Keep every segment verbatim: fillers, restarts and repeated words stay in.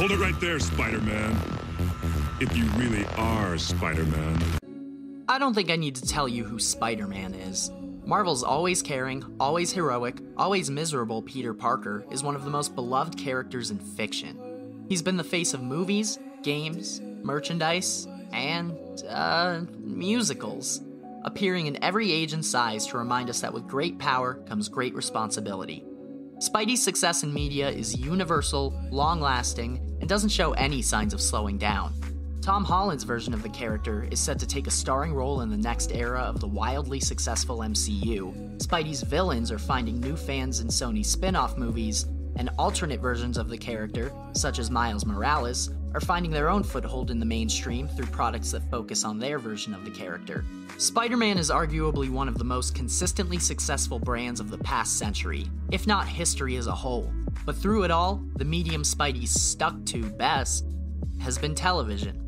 Hold it right there, Spider-Man. If you really are Spider-Man. I don't think I need to tell you who Spider-Man is. Marvel's always caring, always heroic, always miserable Peter Parker is one of the most beloved characters in fiction. He's been the face of movies, games, merchandise, and, uh, musicals, appearing in every age and size to remind us that with great power comes great responsibility. Spidey's success in media is universal, long-lasting, and doesn't show any signs of slowing down. Tom Holland's version of the character is set to take a starring role in the next era of the wildly successful M C U, Spidey's villains are finding new fans in Sony's spin-off movies, and alternate versions of the character, such as Miles Morales, are finding their own foothold in the mainstream through products that focus on their version of the character. Spider-Man is arguably one of the most consistently successful brands of the past century, if not history as a whole. But through it all, the medium Spidey's stuck to best has been television.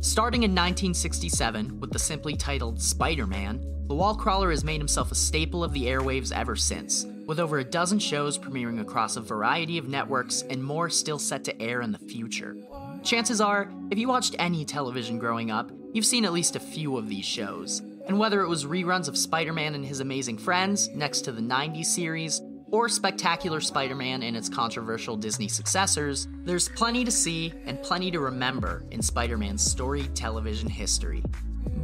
Starting in nineteen sixty-seven with the simply titled Spider-Man, the wall crawler has made himself a staple of the airwaves ever since, with over a dozen shows premiering across a variety of networks and more still set to air in the future. Chances are, if you watched any television growing up, you've seen at least a few of these shows. And whether it was reruns of Spider-Man and His Amazing Friends next to the nineties series, or Spectacular Spider-Man and its controversial Disney successors, there's plenty to see and plenty to remember in Spider-Man's storied television history.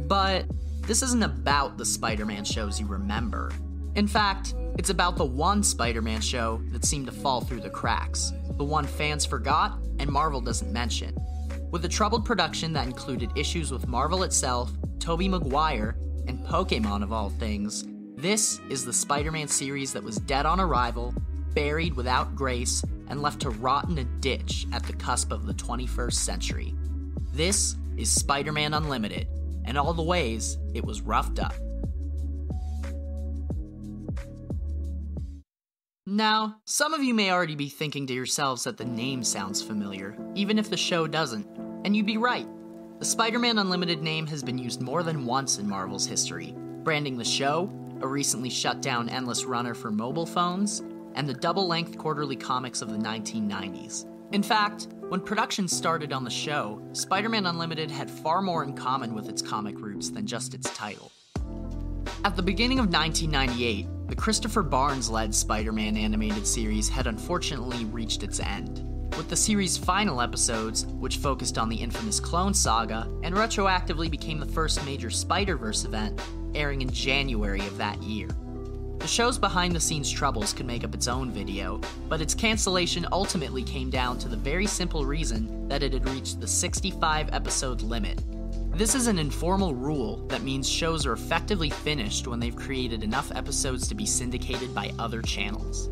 But this isn't about the Spider-Man shows you remember. In fact, it's about the one Spider-Man show that seemed to fall through the cracks, the one fans forgot and Marvel doesn't mention. With a troubled production that included issues with Marvel itself, Tobey Maguire, and Pokemon of all things, this is the Spider-Man series that was dead on arrival, buried without grace, and left to rot in a ditch at the cusp of the twenty-first century. This is Spider-Man Unlimited, and all the ways it was roughed up. Now, some of you may already be thinking to yourselves that the name sounds familiar, even if the show doesn't, and you'd be right. The Spider-Man Unlimited name has been used more than once in Marvel's history, branding the show, a recently shut down endless runner for mobile phones, and the double-length quarterly comics of the nineteen nineties. In fact, when production started on the show, Spider-Man Unlimited had far more in common with its comic roots than just its title. At the beginning of nineteen ninety-eight, the Christopher Barnes-led Spider-Man animated series had unfortunately reached its end, with the series' final episodes, which focused on the infamous Clone Saga and retroactively became the first major Spider-Verse event, airing in January of that year. The show's behind-the-scenes troubles could make up its own video, but its cancellation ultimately came down to the very simple reason that it had reached the sixty-five episode limit. This is an informal rule that means shows are effectively finished when they've created enough episodes to be syndicated by other channels.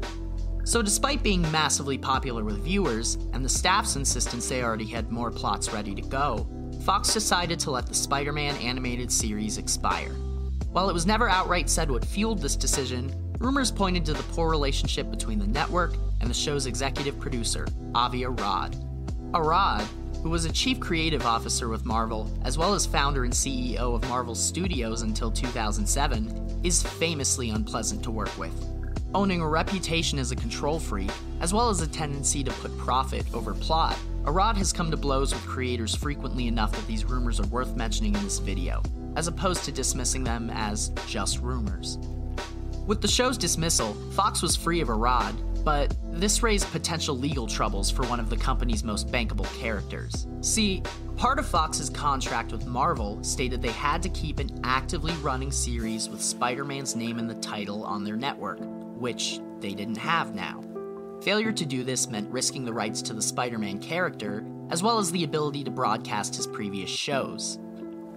So despite being massively popular with viewers, and the staff's insistence they already had more plots ready to go, Fox decided to let the Spider-Man animated series expire. While it was never outright said what fueled this decision, rumors pointed to the poor relationship between the network and the show's executive producer, Avi Arad. Arad, who was a chief creative officer with Marvel, as well as founder and C E O of Marvel Studios until two thousand seven, is famously unpleasant to work with, owning a reputation as a control freak, as well as a tendency to put profit over plot. Arad has come to blows with creators frequently enough that these rumors are worth mentioning in this video, as opposed to dismissing them as just rumors. With the show's dismissal, Fox was free of Arad, but this raised potential legal troubles for one of the company's most bankable characters. See, part of Fox's contract with Marvel stated they had to keep an actively running series with Spider-Man's name in the title on their network, which they didn't have now. Failure to do this meant risking the rights to the Spider-Man character, as well as the ability to broadcast his previous shows.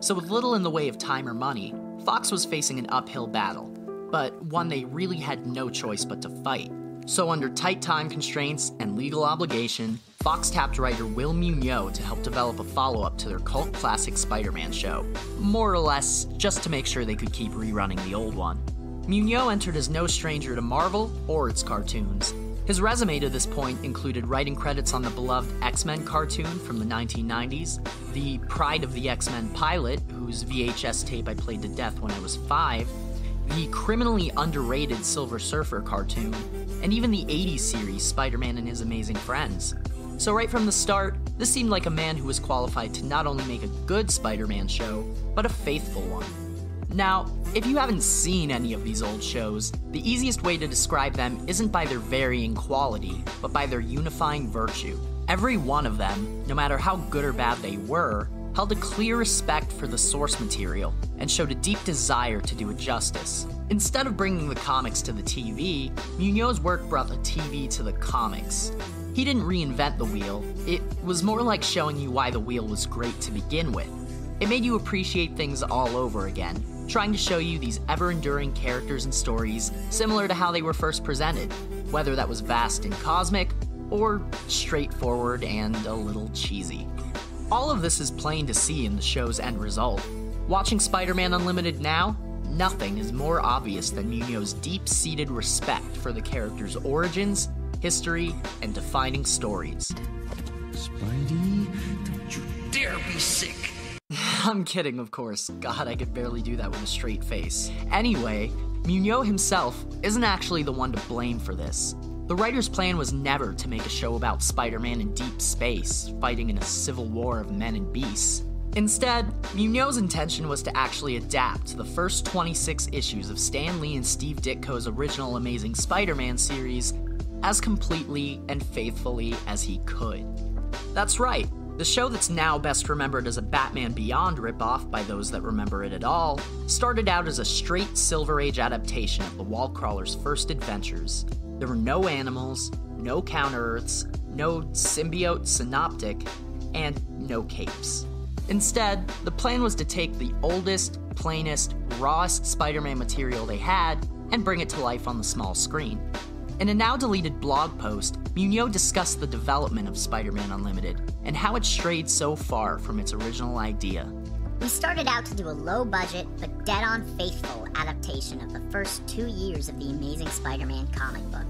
So with little in the way of time or money, Fox was facing an uphill battle, but one they really had no choice but to fight. So under tight time constraints and legal obligation, Fox tapped writer Will Munoz to help develop a follow-up to their cult classic Spider-Man show, more or less just to make sure they could keep rerunning the old one. Munoz entered as no stranger to Marvel or its cartoons. His resume to this point included writing credits on the beloved X-Men cartoon from the nineteen nineties, the Pride of the X-Men pilot, whose V H S tape I played to death when I was five, the criminally underrated Silver Surfer cartoon, and even the eighties series Spider-Man and His Amazing Friends. So right from the start, this seemed like a man who was qualified to not only make a good Spider-Man show, but a faithful one. Now, if you haven't seen any of these old shows, the easiest way to describe them isn't by their varying quality, but by their unifying virtue. Every one of them, no matter how good or bad they were, held a clear respect for the source material and showed a deep desire to do it justice. Instead of bringing the comics to the T V, Mugnot's work brought the T V to the comics. He didn't reinvent the wheel, it was more like showing you why the wheel was great to begin with. It made you appreciate things all over again, trying to show you these ever-enduring characters and stories similar to how they were first presented, whether that was vast and cosmic, or straightforward and a little cheesy. All of this is plain to see in the show's end result. Watching Spider-Man Unlimited now, nothing is more obvious than Mugnot's deep-seated respect for the character's origins, history, and defining stories. Spidey, don't you dare be sick! I'm kidding, of course. God, I could barely do that with a straight face. Anyway, Meugniot himself isn't actually the one to blame for this. The writer's plan was never to make a show about Spider-Man in deep space, fighting in a civil war of men and beasts. Instead, Mugnot's intention was to actually adapt to the first twenty-six issues of Stan Lee and Steve Ditko's original Amazing Spider-Man series as completely and faithfully as he could. That's right, the show that's now best remembered as a Batman Beyond ripoff by those that remember it at all, started out as a straight Silver Age adaptation of the Wallcrawler's first adventures. There were no animals, no Counter-Earths, no symbiote synoptic, and no capes. Instead, the plan was to take the oldest, plainest, rawest Spider-Man material they had and bring it to life on the small screen. In a now-deleted blog post, Meugniot discussed the development of Spider-Man Unlimited and how it strayed so far from its original idea. We started out to do a low-budget, but dead-on faithful adaptation of the first two years of the Amazing Spider-Man comic book.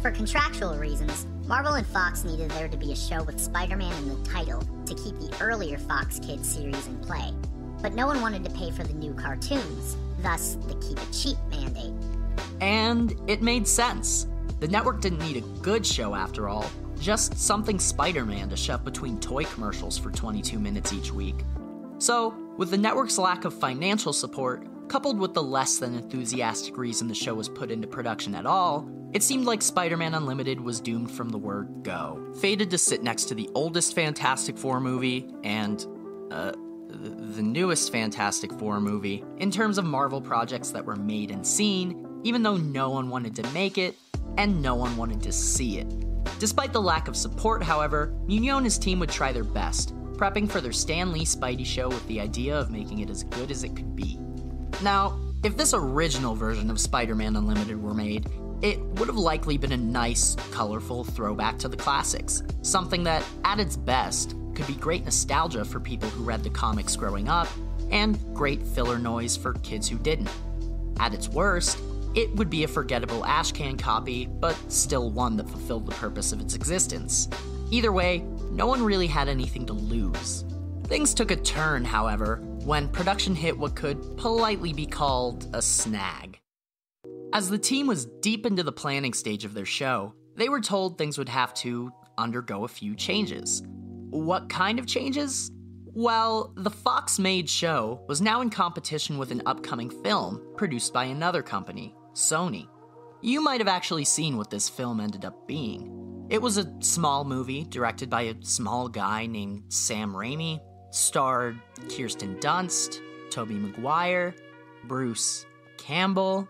For contractual reasons, Marvel and Fox needed there to be a show with Spider-Man in the title to keep the earlier Fox Kids series in play. But no one wanted to pay for the new cartoons, thus the Keep It Cheap mandate. And it made sense. The network didn't need a good show after all, just something Spider-Man to shove between toy commercials for twenty-two minutes each week. So, with the network's lack of financial support, coupled with the less than enthusiastic reason the show was put into production at all, it seemed like Spider-Man Unlimited was doomed from the word go, fated to sit next to the oldest Fantastic Four movie and, uh, the newest Fantastic Four movie in terms of Marvel projects that were made and seen, even though no one wanted to make it and no one wanted to see it. Despite the lack of support, however, Meugniot and his team would try their best, prepping for their Stan Lee Spidey show with the idea of making it as good as it could be. Now, if this original version of Spider-Man Unlimited were made, it would have likely been a nice, colorful throwback to the classics, something that, at its best, could be great nostalgia for people who read the comics growing up, and great filler noise for kids who didn't. At its worst, it would be a forgettable ashcan copy, but still one that fulfilled the purpose of its existence. Either way, no one really had anything to lose. Things took a turn, however, when production hit what could politely be called a snag. As the team was deep into the planning stage of their show, they were told things would have to undergo a few changes. What kind of changes? Well, the Fox-made show was now in competition with an upcoming film produced by another company, Sony. You might have actually seen what this film ended up being. It was a small movie directed by a small guy named Sam Raimi, starred Kirsten Dunst, Tobey Maguire, Bruce Campbell.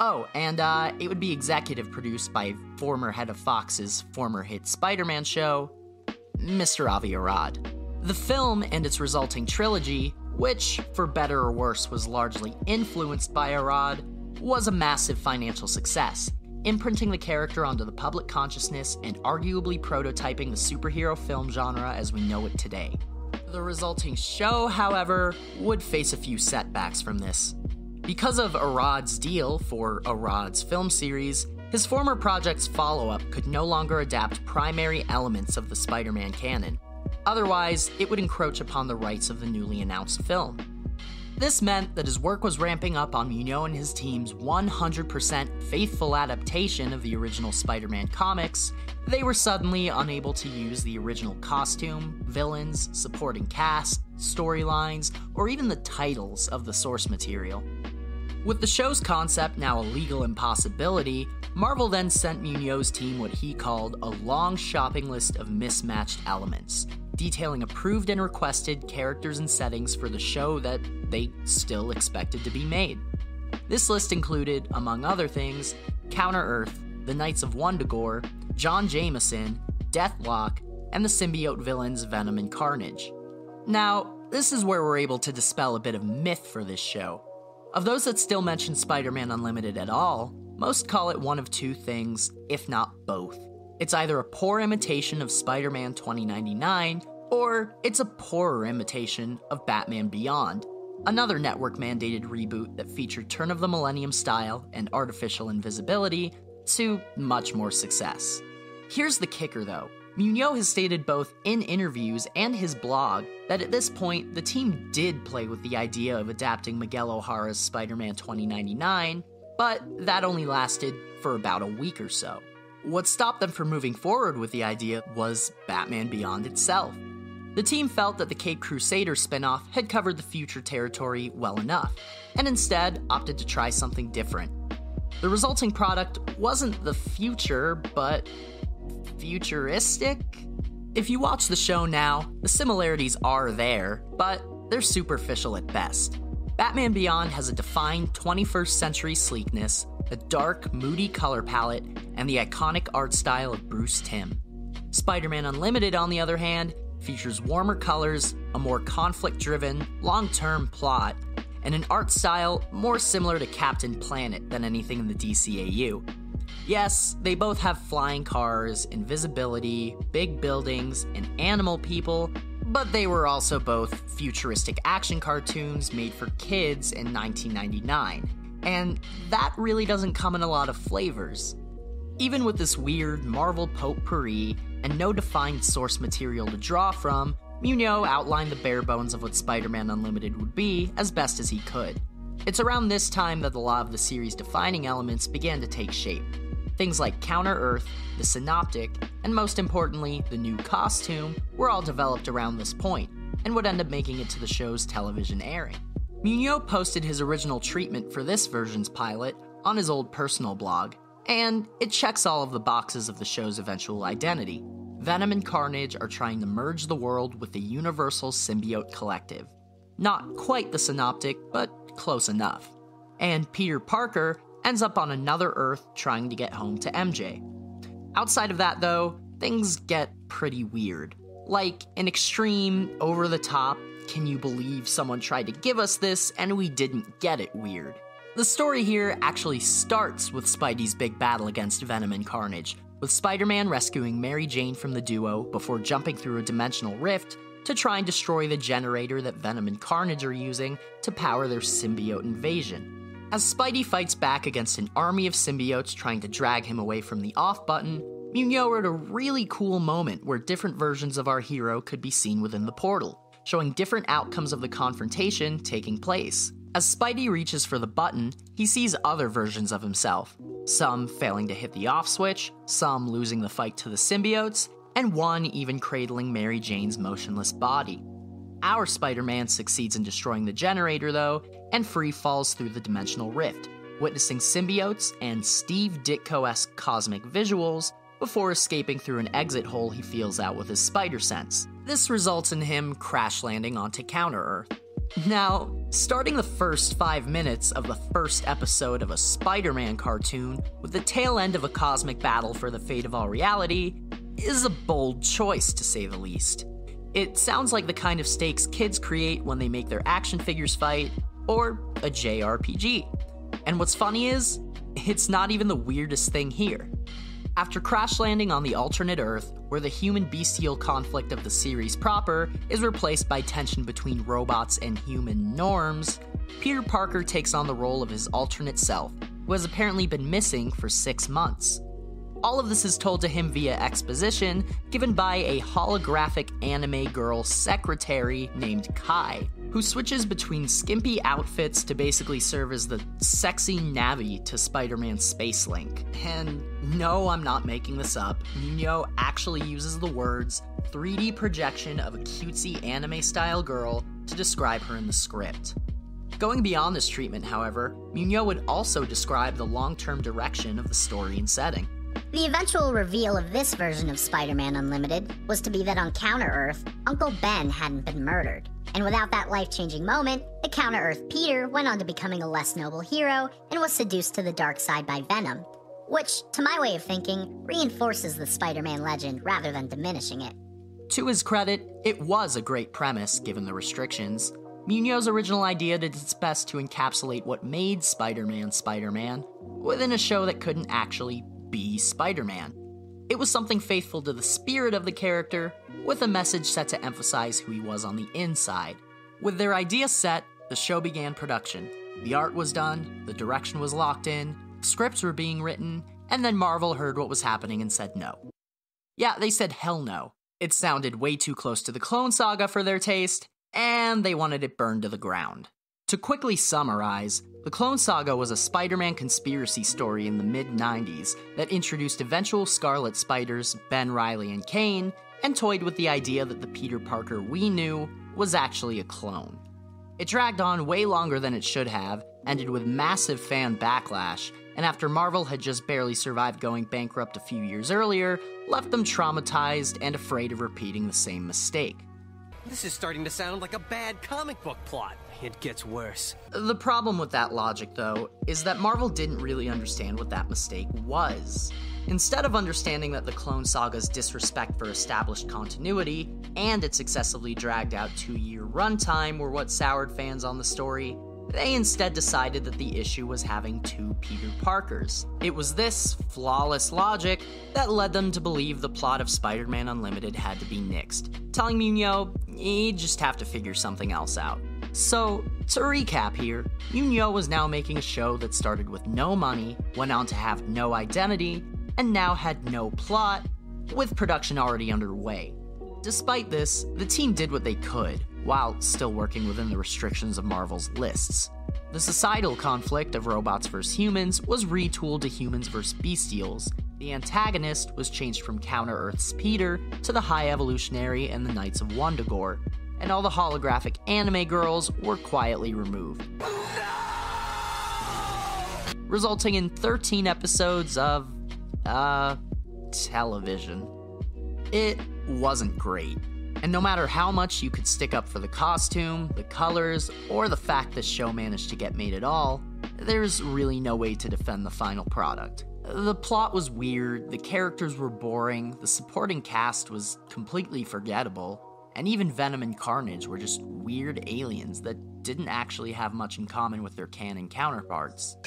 Oh, and uh, it would be executive produced by former head of Fox's former hit Spider-Man show, Mister Avi Arad. The film and its resulting trilogy, which, for better or worse, was largely influenced by Arad, was a massive financial success, imprinting the character onto the public consciousness and arguably prototyping the superhero film genre as we know it today. The resulting show, however, would face a few setbacks from this. Because of Arad's deal for Arad's film series, his former project's follow-up could no longer adapt primary elements of the Spider-Man canon. Otherwise, it would encroach upon the rights of the newly announced film. This meant that his work was ramping up on Munoz and his team's one hundred percent faithful adaptation of the original Spider-Man comics. They were suddenly unable to use the original costume, villains, supporting cast, storylines, or even the titles of the source material. With the show's concept now a legal impossibility, Marvel then sent Munoz's team what he called a long shopping list of mismatched elements, detailing approved and requested characters and settings for the show that they still expected to be made. This list included, among other things, Counter-Earth, the Knights of Wundagore, John Jameson, Deathlock, and the symbiote villains Venom and Carnage. Now, this is where we're able to dispel a bit of myth for this show. Of those that still mention Spider-Man Unlimited at all, most call it one of two things, if not both. It's either a poor imitation of Spider-Man twenty ninety-nine, or it's a poorer imitation of Batman Beyond, another network-mandated reboot that featured turn-of-the-millennium style and artificial invisibility to much more success. Here's the kicker though. Munoz has stated both in interviews and his blog that at this point, the team did play with the idea of adapting Miguel O'Hara's Spider-Man twenty ninety-nine, but that only lasted for about a week or so. What stopped them from moving forward with the idea was Batman Beyond itself. The team felt that the Caped Crusader spinoff had covered the future territory well enough, and instead opted to try something different. The resulting product wasn't the future, but futuristic? If you watch the show now, the similarities are there, but they're superficial at best. Batman Beyond has a defined twenty-first century sleekness, a dark, moody color palette, and the iconic art style of Bruce Timm. Spider-Man Unlimited, on the other hand, features warmer colors, a more conflict-driven, long-term plot, and an art style more similar to Captain Planet than anything in the D C A U. Yes, they both have flying cars, invisibility, big buildings, and animal people, but they were also both futuristic action cartoons made for kids in nineteen ninety-nine. And that really doesn't come in a lot of flavors. Even with this weird Marvel potpourri and no defined source material to draw from, Munoz outlined the bare bones of what Spider-Man Unlimited would be as best as he could. It's around this time that a lot of the series' defining elements began to take shape. Things like Counter-Earth, the Synoptic, and most importantly, the new costume were all developed around this point, and would end up making it to the show's television airing. Munoz posted his original treatment for this version's pilot on his old personal blog, and it checks all of the boxes of the show's eventual identity. Venom and Carnage are trying to merge the world with the universal symbiote collective. Not quite the Synoptic, but close enough. And Peter Parker ends up on another Earth trying to get home to M J. Outside of that though, things get pretty weird. Like an extreme, over-the-top, can you believe someone tried to give us this and we didn't get it weird. The story here actually starts with Spidey's big battle against Venom and Carnage, with Spider-Man rescuing Mary Jane from the duo before jumping through a dimensional rift to try and destroy the generator that Venom and Carnage are using to power their symbiote invasion. As Spidey fights back against an army of symbiotes trying to drag him away from the off button, Munoz wrote a really cool moment where different versions of our hero could be seen within the portal, showing different outcomes of the confrontation taking place. As Spidey reaches for the button, he sees other versions of himself, some failing to hit the off switch, some losing the fight to the symbiotes, and one even cradling Mary Jane's motionless body. Our Spider-Man succeeds in destroying the generator though, and free falls through the dimensional rift, witnessing symbiotes and Steve Ditko-esque cosmic visuals before escaping through an exit hole he feels out with his spider sense. This results in him crash landing onto Counter-Earth. Now, starting the first five minutes of the first episode of a Spider-Man cartoon with the tail end of a cosmic battle for the fate of all reality is a bold choice, to say the least. It sounds like the kind of stakes kids create when they make their action figures fight, or a J R P G. And what's funny is, it's not even the weirdest thing here. After crash landing on the alternate Earth, where the human-bestial conflict of the series proper is replaced by tension between robots and human norms, Peter Parker takes on the role of his alternate self, who has apparently been missing for six months. All of this is told to him via exposition given by a holographic anime girl secretary named Kai, who switches between skimpy outfits to basically serve as the sexy navvy to Spider-Man's Space Link. And no, I'm not making this up, Meugniot actually uses the words three D projection of a cutesy anime-style girl to describe her in the script. Going beyond this treatment, however, Meugniot would also describe the long-term direction of the story and setting. The eventual reveal of this version of Spider-Man Unlimited was to be that on Counter-Earth, Uncle Ben hadn't been murdered. And without that life-changing moment, the Counter-Earth Peter went on to becoming a less noble hero and was seduced to the dark side by Venom, which, to my way of thinking, reinforces the Spider-Man legend rather than diminishing it. To his credit, it was a great premise given the restrictions. Mugnot's original idea did its best to encapsulate what made Spider-Man Spider-Man within a show that couldn't actually be Spider-Man. It was something faithful to the spirit of the character, with a message set to emphasize who he was on the inside. With their idea set, the show began production. The art was done, the direction was locked in, scripts were being written, and then Marvel heard what was happening and said no. Yeah, they said hell no. It sounded way too close to the Clone Saga for their taste, and they wanted it burned to the ground. To quickly summarize, the Clone Saga was a Spider-Man conspiracy story in the mid nineties that introduced eventual Scarlet Spiders Ben, Reilly, and Kane, and toyed with the idea that the Peter Parker we knew was actually a clone. It dragged on way longer than it should have, ended with massive fan backlash, and after Marvel had just barely survived going bankrupt a few years earlier, left them traumatized and afraid of repeating the same mistake. This is starting to sound like a bad comic book plot. It gets worse. The problem with that logic, though, is that Marvel didn't really understand what that mistake was. Instead of understanding that the Clone Saga's disrespect for established continuity and its excessively dragged-out two-year runtime were what soured fans on the story, they instead decided that the issue was having two Peter Parkers. It was this flawless logic that led them to believe the plot of Spider-Man Unlimited had to be nixed, telling Meugniot, you just have to figure something else out. So, to recap here, Meugniot was now making a show that started with no money, went on to have no identity, and now had no plot, with production already underway. Despite this, the team did what they could, while still working within the restrictions of Marvel's lists. The societal conflict of robots versus humans was retooled to humans versus bestials. The antagonist was changed from Counter-Earth's Peter to the High Evolutionary and the Knights of Wundagore, and all the holographic anime girls were quietly removed. No! Resulting in thirteen episodes of, uh, television. It wasn't great. And no matter how much you could stick up for the costume, the colors, or the fact this show managed to get made at all, there's really no way to defend the final product. The plot was weird, the characters were boring, the supporting cast was completely forgettable, and even Venom and Carnage were just weird aliens that didn't actually have much in common with their canon counterparts.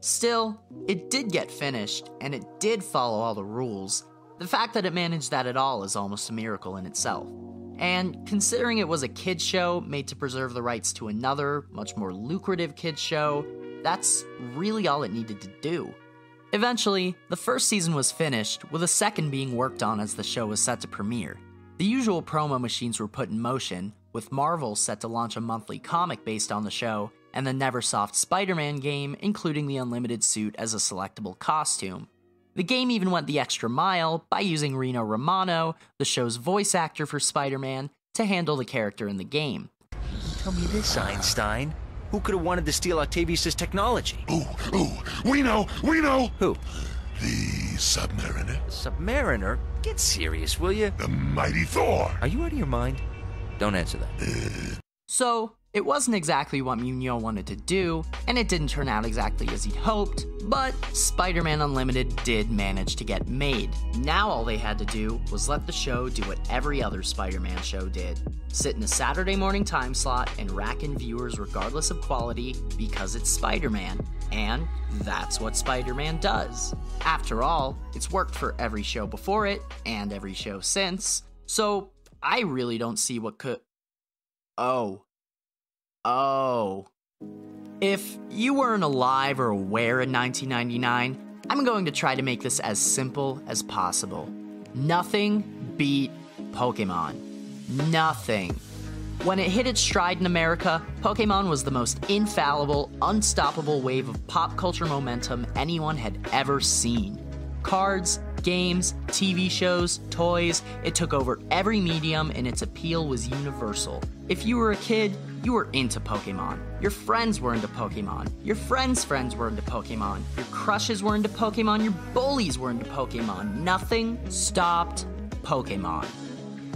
Still, it did get finished, and it did follow all the rules. The fact that it managed that at all is almost a miracle in itself. And considering it was a kids' show made to preserve the rights to another, much more lucrative kids' show, that's really all it needed to do. Eventually, the first season was finished, with a second being worked on as the show was set to premiere. The usual promo machines were put in motion, with Marvel set to launch a monthly comic based on the show, and the Neversoft Spider-Man game, including the Unlimited suit as a selectable costume. The game even went the extra mile by using Rino Romano, the show's voice actor for Spider-Man, to handle the character in the game. Tell me this, Einstein. Who could have wanted to steal Octavius' technology? Ooh, ooh, we know, we know! Who? The Submariner. Submariner? Get serious, will you? The mighty Thor! Are you out of your mind? Don't answer that. So, it wasn't exactly what Meugniot wanted to do, and it didn't turn out exactly as he'd hoped, but Spider-Man Unlimited did manage to get made. Now all they had to do was let the show do what every other Spider-Man show did, sit in a Saturday morning time slot and rack in viewers regardless of quality because it's Spider-Man, and that's what Spider-Man does. After all, it's worked for every show before it, and every show since, so I really don't see what could... Oh. Oh. If you weren't alive or aware in nineteen ninety-nine, I'm going to try to make this as simple as possible. Nothing beat Pokemon. Nothing. When it hit its stride in America, Pokemon was the most infallible, unstoppable wave of pop culture momentum anyone had ever seen. Cards, games, T V shows, toys, it took over every medium and its appeal was universal. If you were a kid, you were into Pokemon. Your friends were into Pokemon. Your friends' friends were into Pokemon. Your crushes were into Pokemon. Your bullies were into Pokemon. Nothing stopped Pokemon.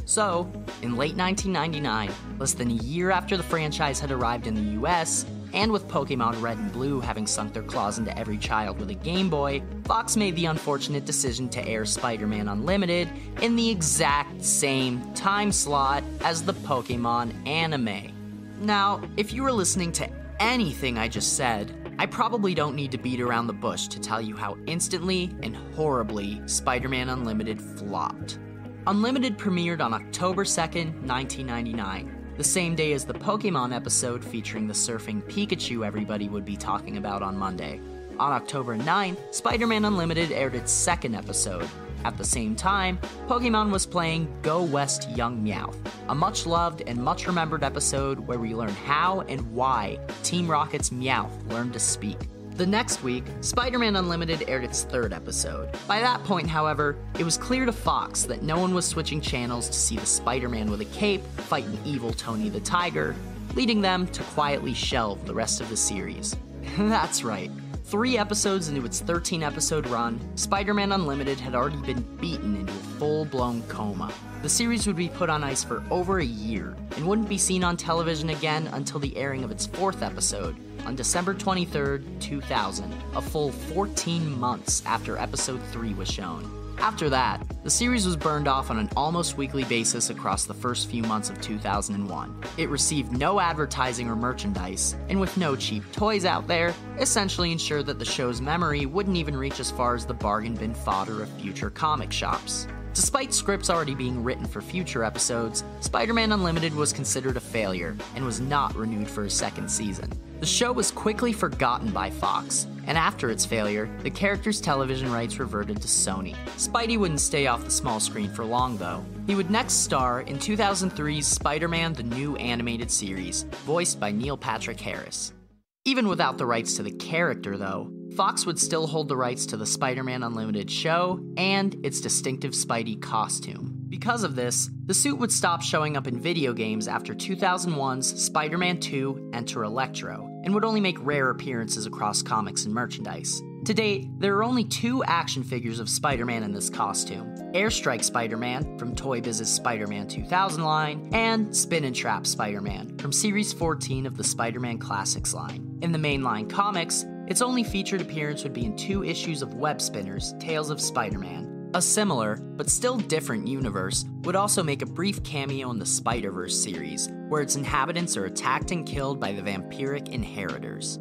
So, in late nineteen ninety-nine, less than a year after the franchise had arrived in the U S, and with Pokemon Red and Blue having sunk their claws into every child with a Game Boy, Fox made the unfortunate decision to air Spider-Man Unlimited in the exact same time slot as the Pokemon anime. Now, if you were listening to anything I just said, I probably don't need to beat around the bush to tell you how instantly and horribly Spider-Man Unlimited flopped. Unlimited premiered on October second, nineteen ninety-nine. The same day as the Pokemon episode featuring the surfing Pikachu everybody would be talking about on Monday. On October ninth, Spider-Man Unlimited aired its second episode. At the same time, Pokemon was playing Go West Young Meowth, a much-loved and much-remembered episode where we learn how and why Team Rocket's Meowth learned to speak. The next week, Spider-Man Unlimited aired its third episode. By that point, however, it was clear to Fox that no one was switching channels to see the Spider-Man with a cape fight an evil Tony the Tiger, leading them to quietly shelve the rest of the series. That's right. Three episodes into its thirteen-episode run, Spider-Man Unlimited had already been beaten into a full-blown coma. The series would be put on ice for over a year, and wouldn't be seen on television again until the airing of its fourth episode, on December twenty-third, two thousand, a full fourteen months after Episode three was shown. After that, the series was burned off on an almost weekly basis across the first few months of two thousand one. It received no advertising or merchandise, and with no cheap toys out there, essentially ensured that the show's memory wouldn't even reach as far as the bargain bin fodder of future comic shops. Despite scripts already being written for future episodes, Spider-Man Unlimited was considered a failure, and was not renewed for a second season. The show was quickly forgotten by Fox, and after its failure, the character's television rights reverted to Sony. Spidey wouldn't stay off the small screen for long, though. He would next star in two thousand three's Spider-Man: The New Animated Series, voiced by Neil Patrick Harris. Even without the rights to the character, though, Fox would still hold the rights to the Spider-Man Unlimited show and its distinctive Spidey costume. Because of this, the suit would stop showing up in video games after two thousand one's Spider-Man two Enter Electro, and would only make rare appearances across comics and merchandise. To date, there are only two action figures of Spider-Man in this costume: Airstrike Spider-Man from Toy Biz's Spider-Man two thousand line, and Spin and Trap Spider-Man from Series fourteen of the Spider-Man Classics line. In the mainline comics, its only featured appearance would be in two issues of Web Spinners: Tales of Spider-Man. A similar, but still different universe would also make a brief cameo in the Spider-Verse series, where its inhabitants are attacked and killed by the vampiric inheritors.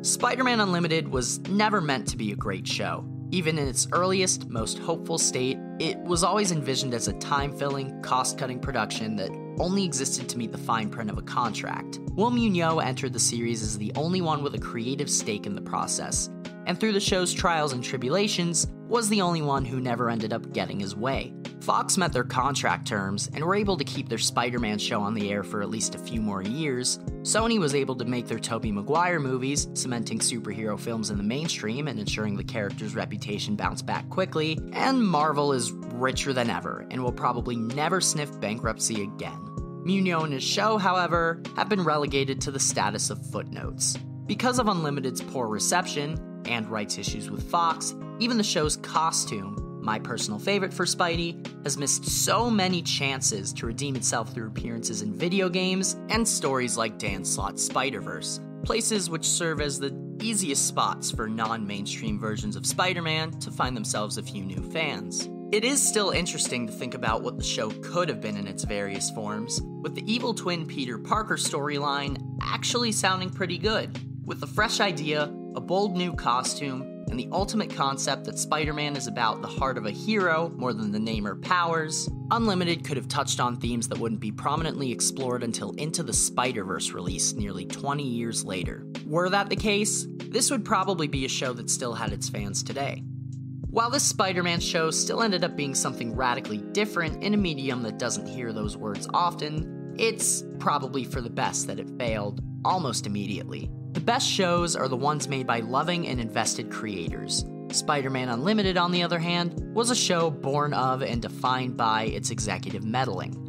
Spider-Man Unlimited was never meant to be a great show. Even in its earliest, most hopeful state, it was always envisioned as a time-filling, cost-cutting production that only existed to meet the fine print of a contract. Will Munoz entered the series as the only one with a creative stake in the process, and through the show's trials and tribulations, was the only one who never ended up getting his way. Fox met their contract terms and were able to keep their Spider-Man show on the air for at least a few more years. Sony was able to make their Tobey Maguire movies, cementing superhero films in the mainstream and ensuring the character's reputation bounced back quickly. And Marvel is richer than ever and will probably never sniff bankruptcy again. Munoz and his show, however, have been relegated to the status of footnotes. Because of Unlimited's poor reception and rights issues with Fox, even the show's costume, my personal favorite for Spidey, has missed so many chances to redeem itself through appearances in video games and stories like Dan Slott's Spider-Verse, places which serve as the easiest spots for non-mainstream versions of Spider-Man to find themselves a few new fans. It is still interesting to think about what the show could have been in its various forms, with the evil twin Peter Parker storyline actually sounding pretty good, with a fresh idea, a bold new costume, and the ultimate concept that Spider-Man is about the heart of a hero more than the name or powers, Unlimited could have touched on themes that wouldn't be prominently explored until Into the Spider-Verse release nearly twenty years later. Were that the case, this would probably be a show that still had its fans today. While this Spider-Man show still ended up being something radically different in a medium that doesn't hear those words often, it's probably for the best that it failed almost immediately. The best shows are the ones made by loving and invested creators. Spider-Man Unlimited, on the other hand, was a show born of and defined by its executive meddling.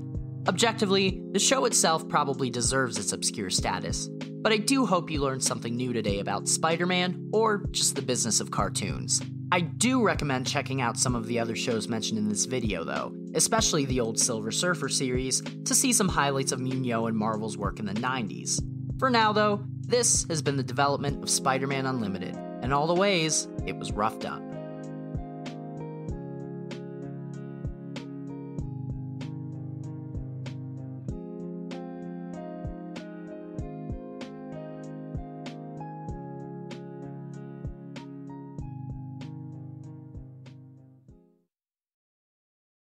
Objectively, the show itself probably deserves its obscure status, but I do hope you learned something new today about Spider-Man, or just the business of cartoons. I do recommend checking out some of the other shows mentioned in this video though, especially the old Silver Surfer series, to see some highlights of Meugniot and Marvel's work in the nineties. For now though, this has been the development of Spider-Man Unlimited, and all the ways it was roughed up.